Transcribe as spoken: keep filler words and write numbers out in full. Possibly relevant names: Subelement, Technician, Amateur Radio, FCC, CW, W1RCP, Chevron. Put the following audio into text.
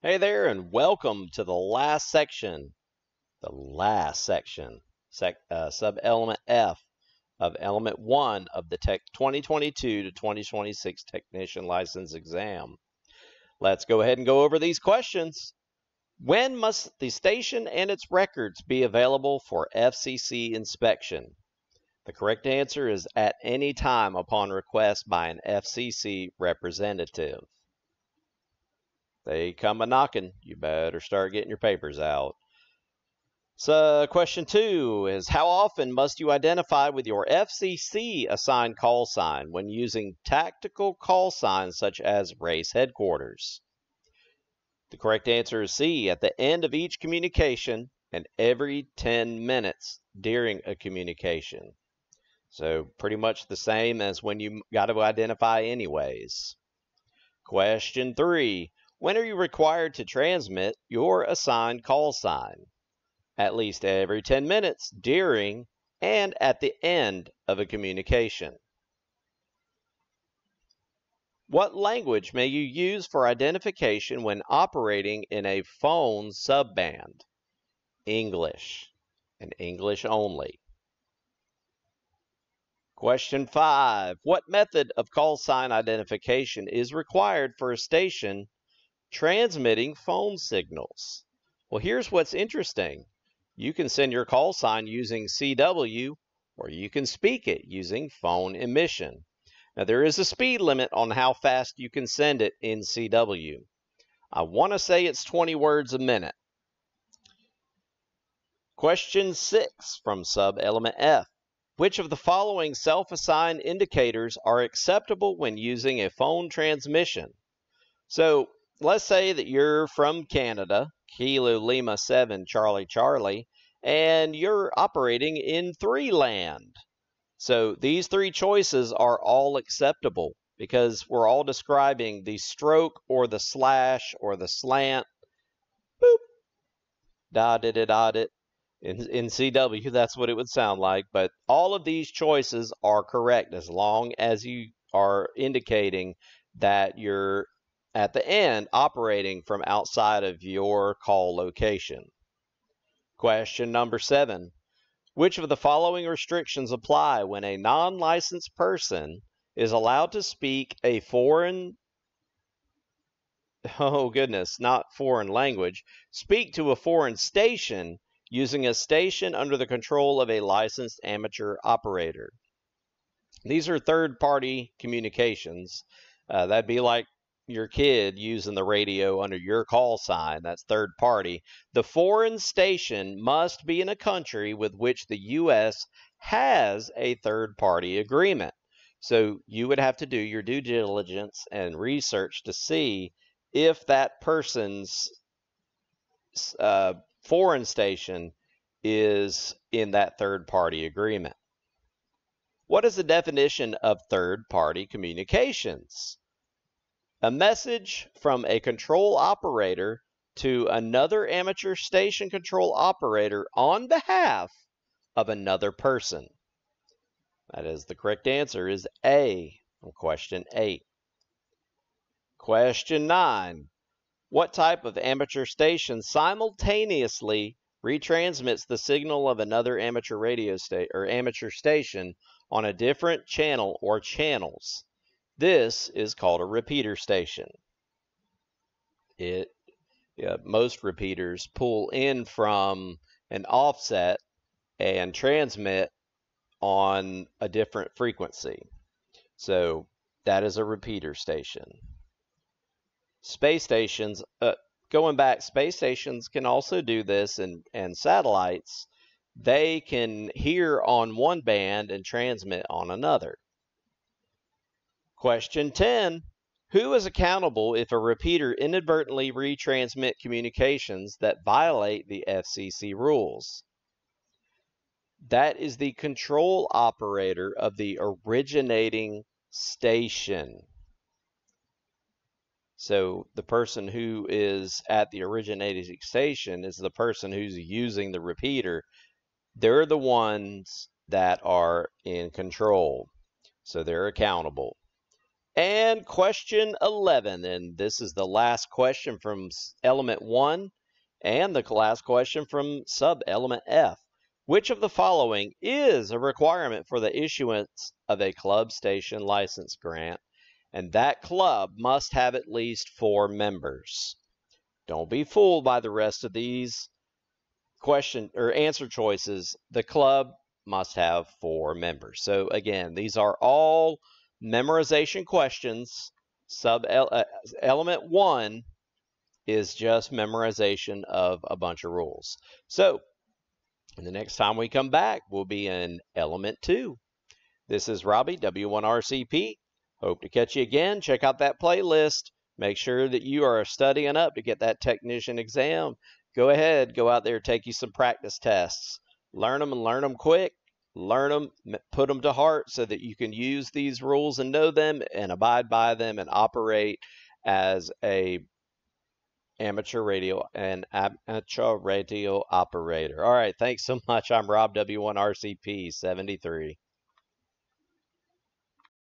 Hey there, and welcome to the last section, the last section, sec, uh, sub-element F of element one of the tech twenty twenty-two to twenty twenty-six technician license exam. Let's go ahead and go over these questions. When must the station and its records be available for F C C inspection? The correct answer is at any time upon request by an F C C representative. They come a-knocking. You better start getting your papers out. So question two is, how often must you identify with your F C C assigned call sign when using tactical call signs such as race headquarters? The correct answer is C, at the end of each communication and every ten minutes during a communication. So pretty much the same as when you got to identify anyways. Question three. When are you required to transmit your assigned call sign? At least every ten minutes during and at the end of a communication. What language may you use for identification when operating in a phone subband? English, and English only. Question five. What method of call sign identification is required for a station transmitting phone signals? Well, here's what's interesting. You can send your call sign using C W, or you can speak it using phone emission. Now, there is a speed limit on how fast you can send it in C W. I want to say it's twenty words a minute. Question six from sub-element F. Which of the following self-assigned indicators are acceptable when using a phone transmission? So, let's say that you're from Canada, Kilo Lima seven Charlie Charlie, and you're operating in three land. So these three choices are all acceptable because we're all describing the stroke or the slash or the slant. Boop. Da da da da da. In, in C W, that's what it would sound like. But all of these choices are correct as long as you are indicating that you're at the end operating from outside of your call location. Question number seven. Which of the following restrictions apply when a non-licensed person is allowed to speak a foreign, oh goodness, not foreign language, speak to a foreign station using a station under the control of a licensed amateur operator? These are third-party communications. Uh, that'd be like your kid using the radio under your call sign. That's third party. The foreign station must be in a country with which the U S has a third party agreement. So you would have to do your due diligence and research to see if that person's uh, foreign station is in that third party agreement. What is the definition of third party communications? A message from a control operator to another amateur station control operator on behalf of another person. That is the correct answer is A on question eight. Question nine. What type of amateur station simultaneously retransmits the signal of another amateur radio station or amateur station on a different channel or channels? This is called a repeater station. It, yeah, most repeaters pull in from an offset and transmit on a different frequency. So that is a repeater station. Space stations, uh, going back, space stations can also do this, and, and satellites, they can hear on one band and transmit on another. Question ten. Who is accountable if a repeater inadvertently retransmit communications that violate the F C C rules? That is the control operator of the originating station. So the person who is at the originating station is the person who's using the repeater. They're the ones that are in control. So they're accountable. And question eleven, and this is the last question from element one and the last question from sub-element F. Which of the following is a requirement for the issuance of a club station license grant, and that club must have at least four members? Don't be fooled by the rest of these question or answer choices. The club must have four members. So again, these are all memorization questions. Sub uh, element one is just memorization of a bunch of rules. So the next time we come back, we'll be in element two. This is Robbie, W one R C P. Hope to catch you again. Check out that playlist. Make sure that you are studying up to get that technician exam. Go ahead, go out there, take you some practice tests. Learn them and learn them quick. Learn them, put them to heart so that you can use these rules and know them and abide by them and operate as a amateur radio and amateur radio operator. All right, thanks so much. I'm Rob, W one R C P seventy-three.